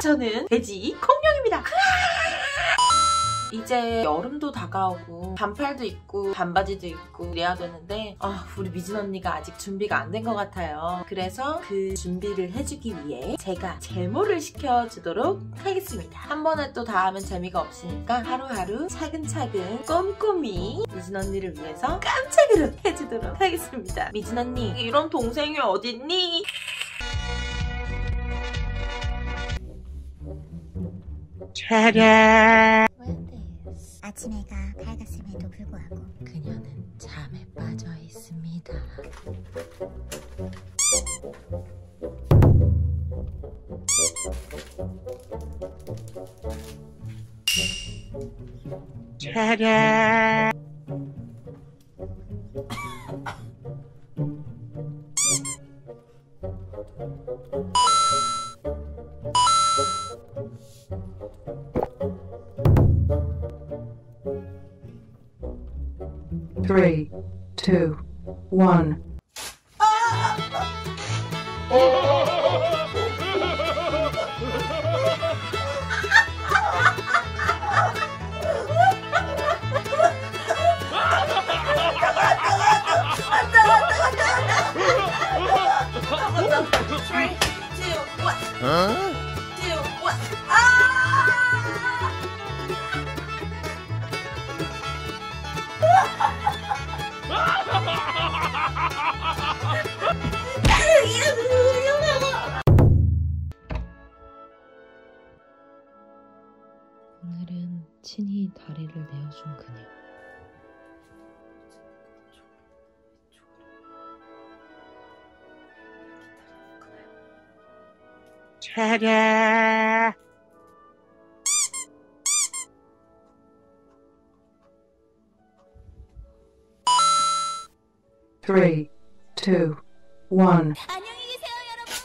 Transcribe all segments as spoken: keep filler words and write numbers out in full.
저는 돼지공룡입니다. 이제 여름도 다가오고 반팔도 입고 반바지도 입고 이래야 되는데 아, 우리 미진 언니가 아직 준비가 안 된 것 같아요. 그래서 그 준비를 해주기 위해 제가 제모를 시켜주도록 하겠습니다. 한 번에 또 다 하면 재미가 없으니까 하루하루 차근차근 꼼꼼히 미진 언니를 위해서 깜짝으로 해주도록 하겠습니다. 미진 언니, 이런 동생이 어딨니? 차량 아침해가 밝았음에도 불구하고 그녀는 잠에 빠져 있습니다. 차량 three, two, one. 오늘은 친히 다리를 내어준 그녀. 차례. three, two, one. 안녕히 계세요, 여러분.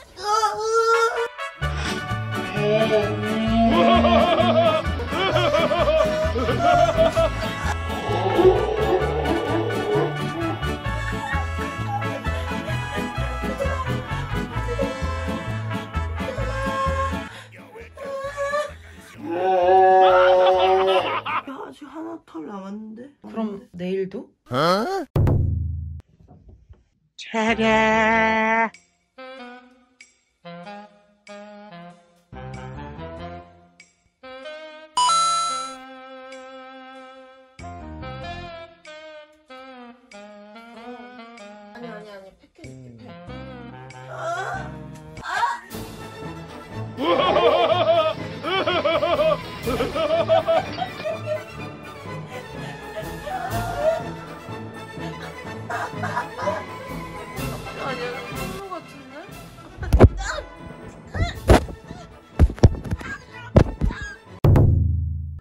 야, 아직 하나 털 남았는데? 그럼 내일도? 어? 차례.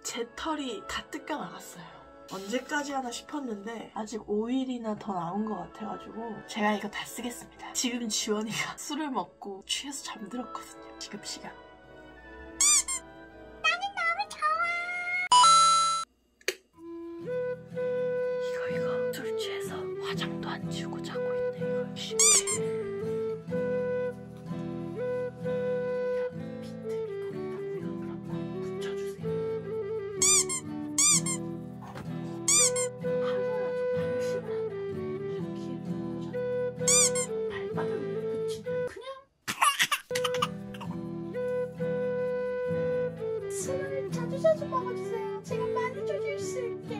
제 털이 다 뜯겨 나갔어요. 언제까지 하나 싶었는데 아직 오 일이나 더 남은 것 같아가지고 제가 이거 다 쓰겠습니다. 지금 지원이가 술을 먹고 취해서 잠들었거든요. 지금 시간. 자주 먹어주세요. 제가 많이 줘줄 수 있게.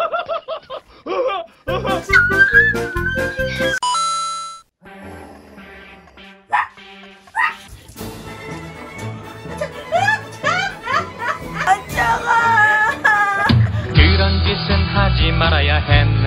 하지 말아야 해.